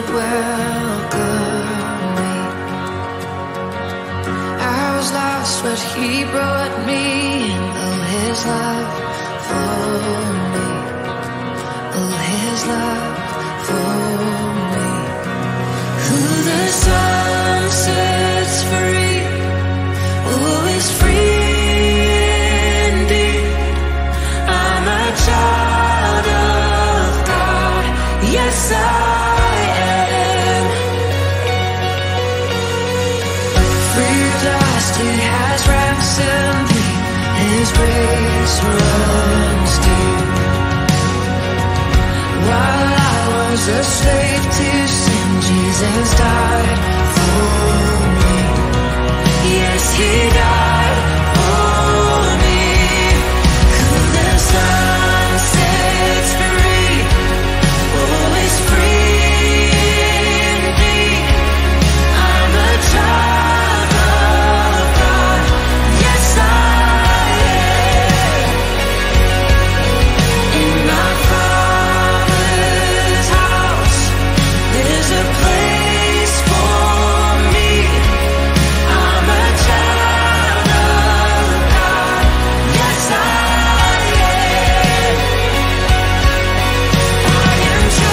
good welcome me. I was lost, but he brought me in. Oh, his love for me. Oh, his love for me. Who the sun sets free, who is free? Yes, I am. Free dust, it has ransomed me. His grace runs deep. While I was a slave to sin, Jesus died for me. Yes, he died for me. Could the sun set free? Always free indeed. I'm a child of God. Yes, I am. In my Father's house, there's a place for me. I'm a child of God. Yes, I am. I am chosen.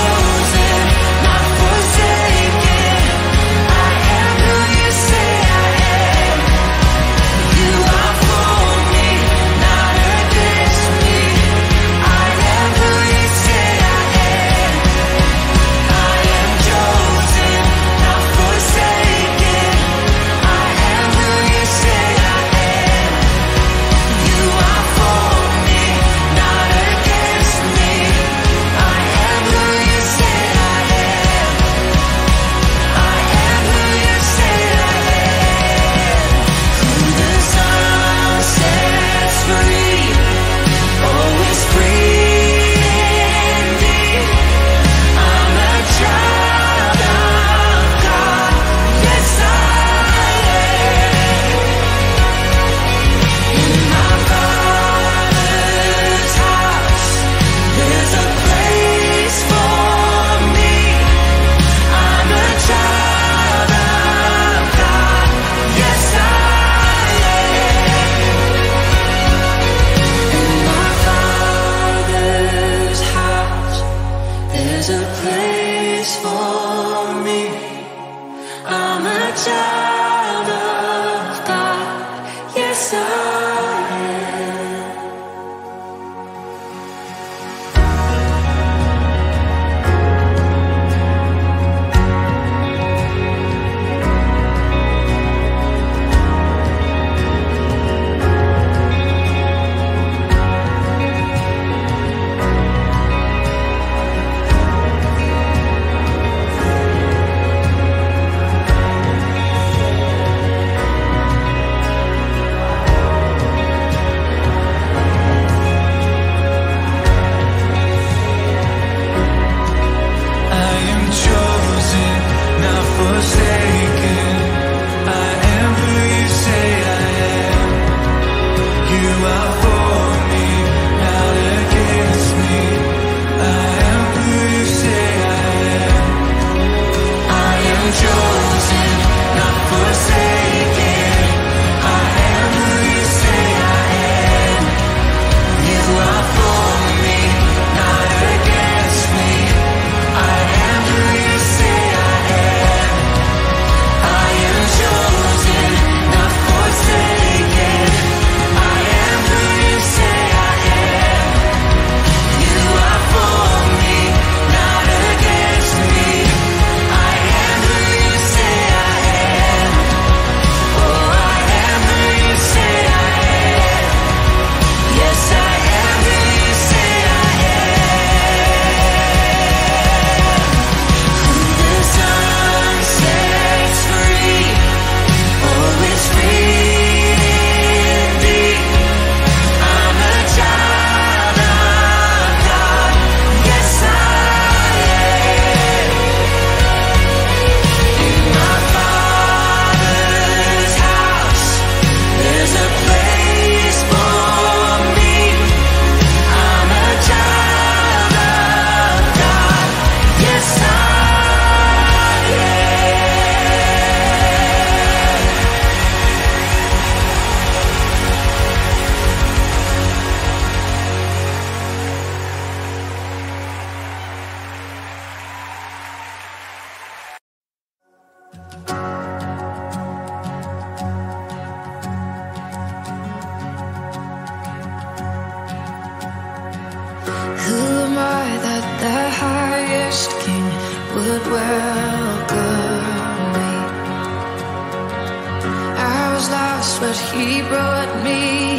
but he brought me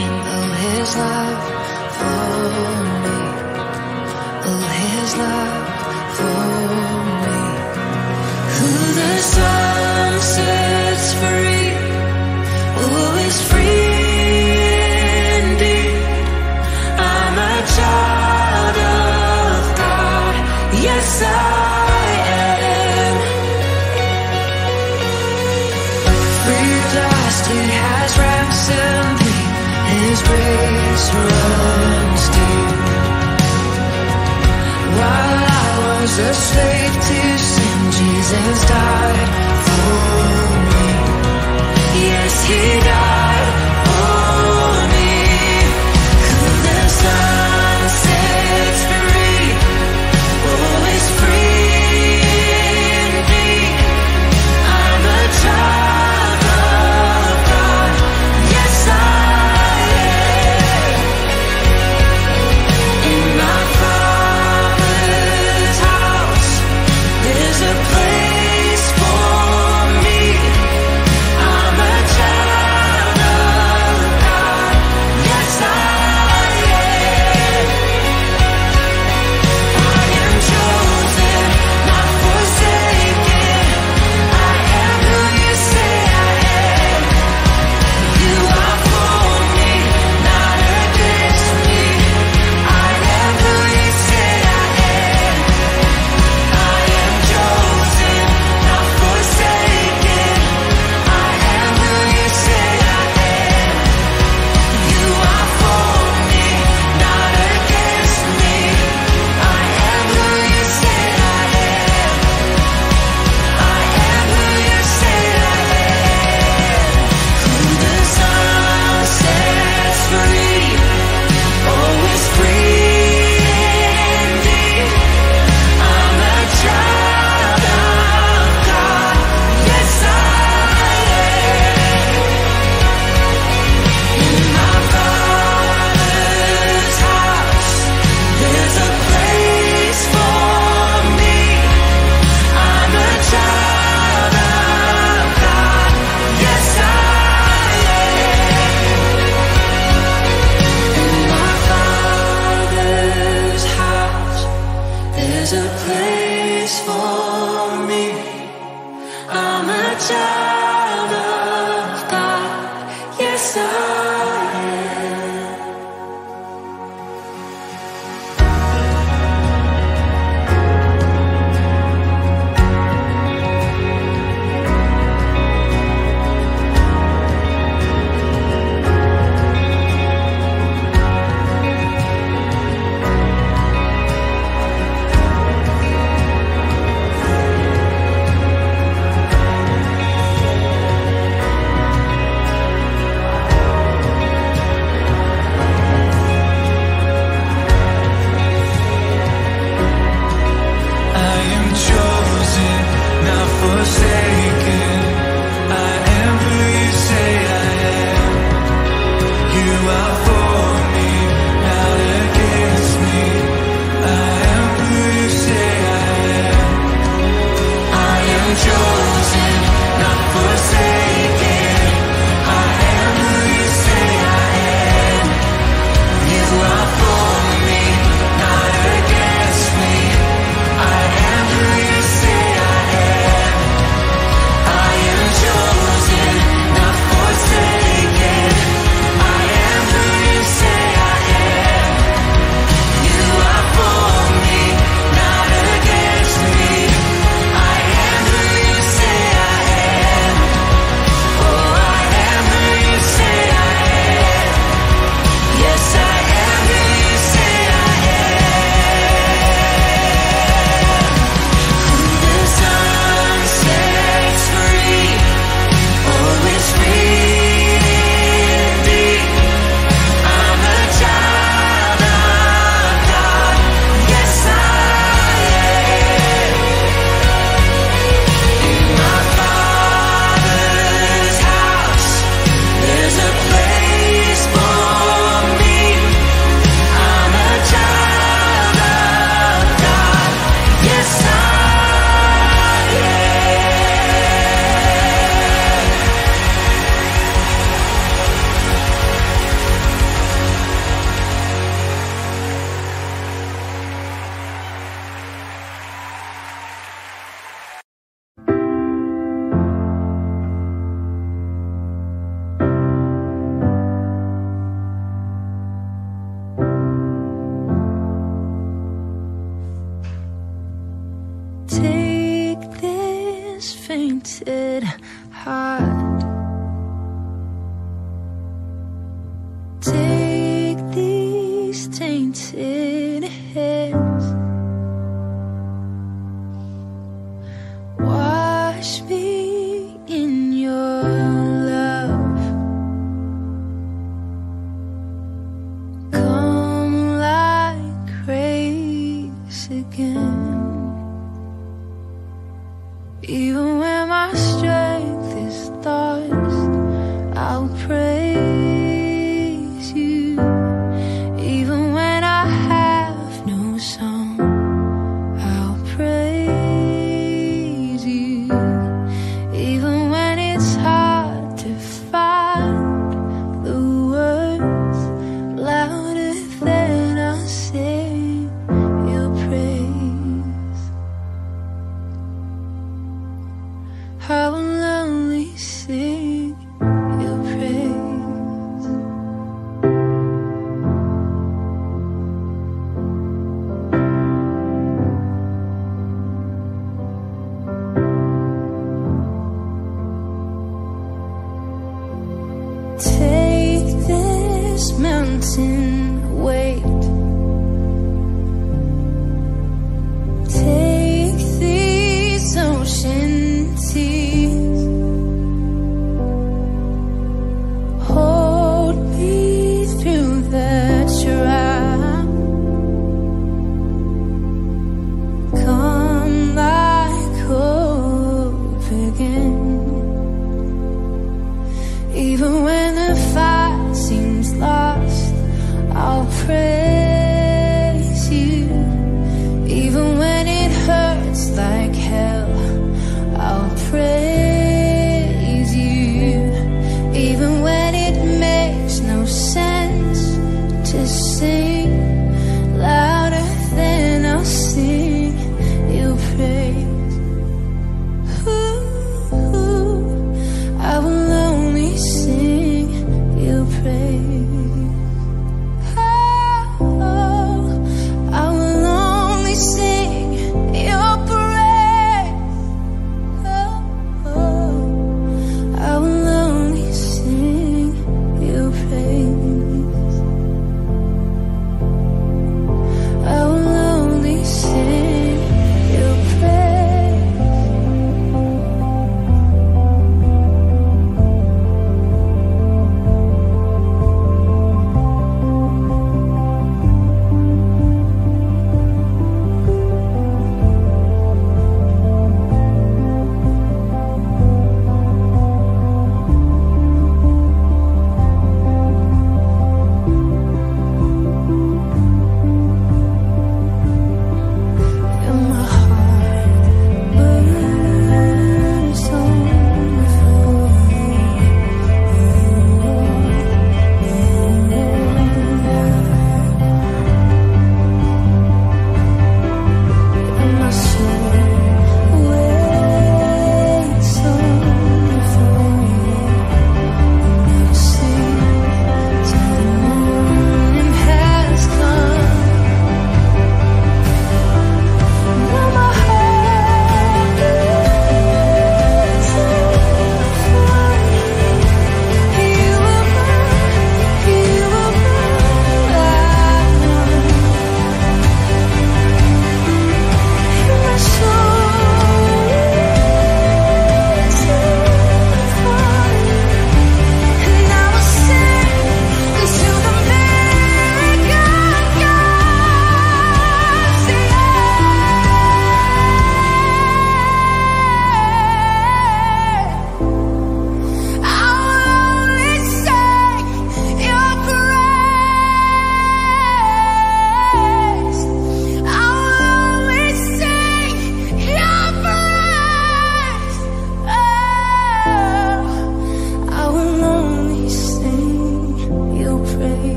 in. Oh, his love for me. Oh, his love for me. Who the sun sets free, who is free? Yes, I am. Free dust, it has ransomed thee. His grace runs deep. While I was a slave to sin, Jesus died for me. Yes, he died for me. Who the sun sets free, always free indeed. I'm a child of God. Yes, I am. In my Father's house, there's a place for me. I'm a child of God. Yes, I am. I am chosen. his fainted heart. Take these tainted hands, wash me in your love. Come like grace again. Even when my strength is lost, I'll praise you. Even when I have no song, I'll praise you. Even when it's hard to find the words, louder than I sing your praise. I will only sing your praise. Take this mountain weight, take these ocean tears. Even when the fight seems lost, I'll praise you. Even when it hurts like hell, I'll praise you. Even when it makes no sense to sing, louder than I'll sing your praise. Ooh, I will sing your praise. Oh.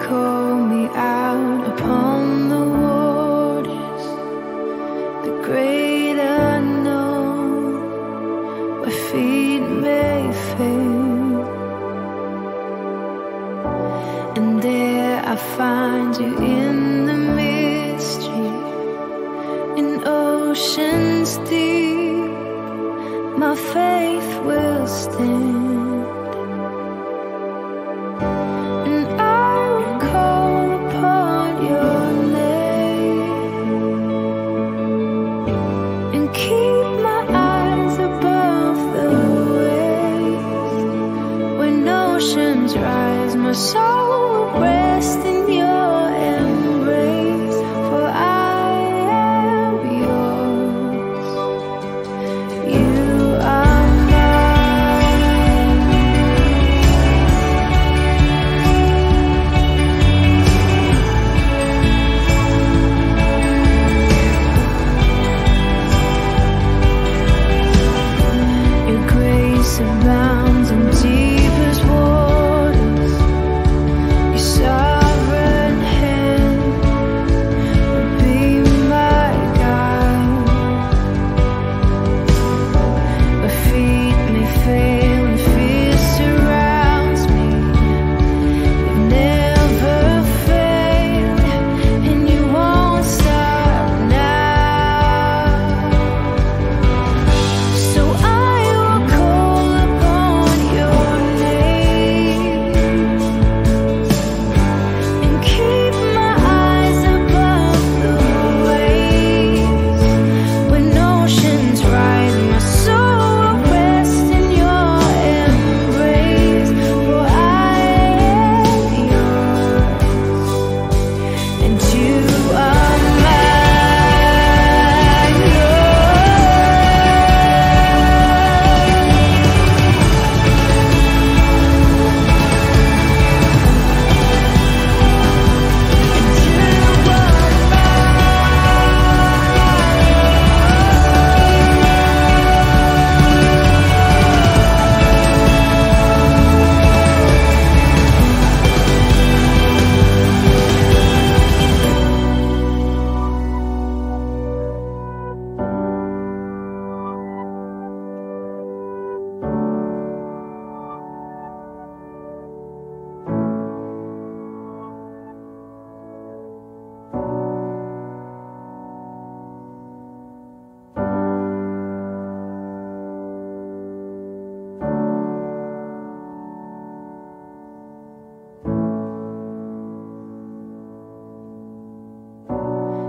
call me out upon the waters, the great unknown, where feet may fail, and there I find you in the mystery, in oceans deep, my faith will stand. Oceans rise, my soul will rest in your embrace, for I am yours, you are mine. Your grace abounds in deepest waters,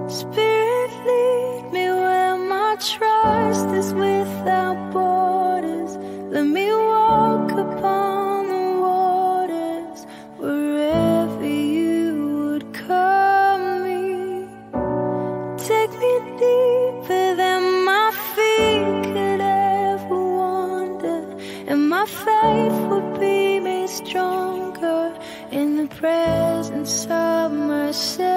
Spirit, lead me where my trust is without borders. Let me walk upon the waters, wherever you would call me. Take me deeper than my feet could ever wander, and my faith would be made stronger in the presence of my Savior.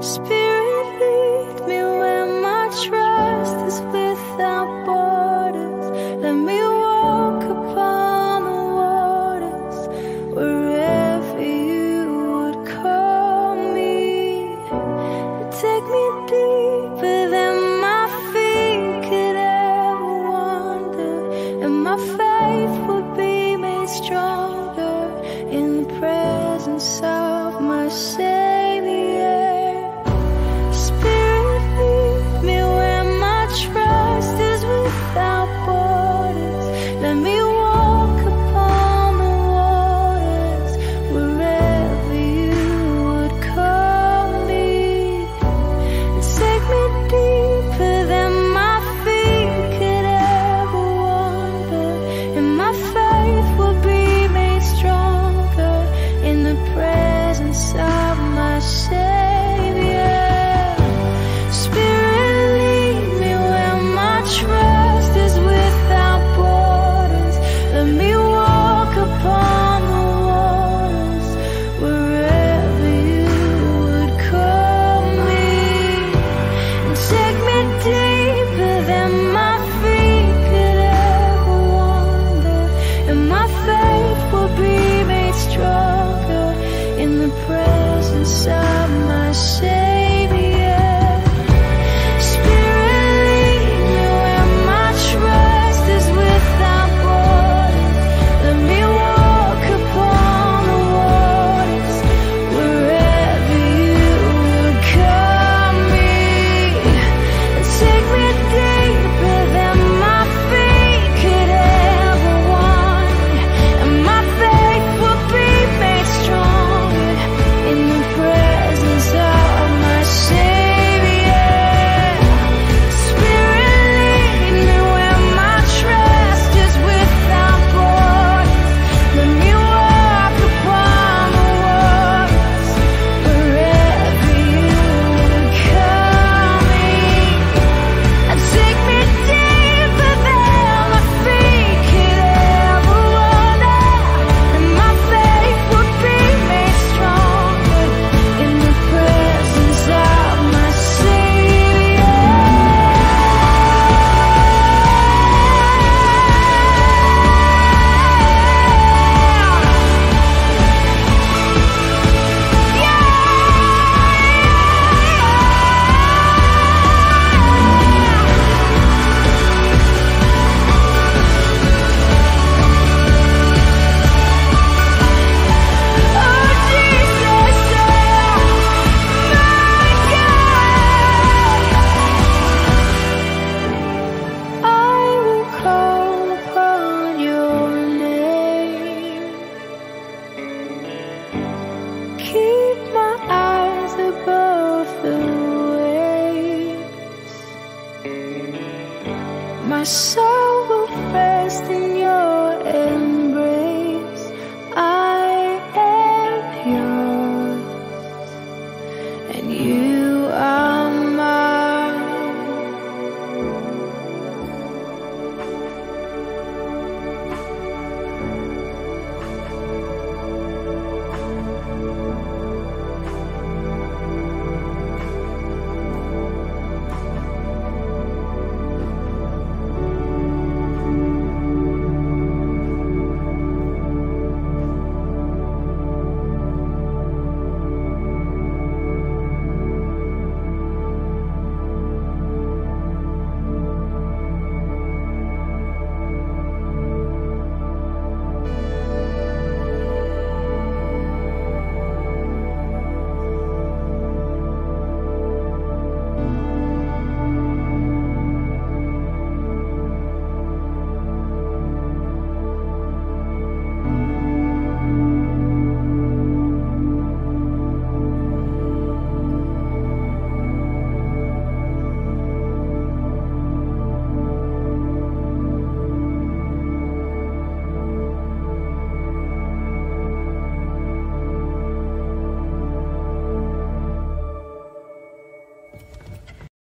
Spirit, lead me where my trust is without borders. Let me walk upon the waters, wherever you would call me. Take me deeper than my feet could ever wander, and my faith would be made stronger in the presence of my Savior. bursting.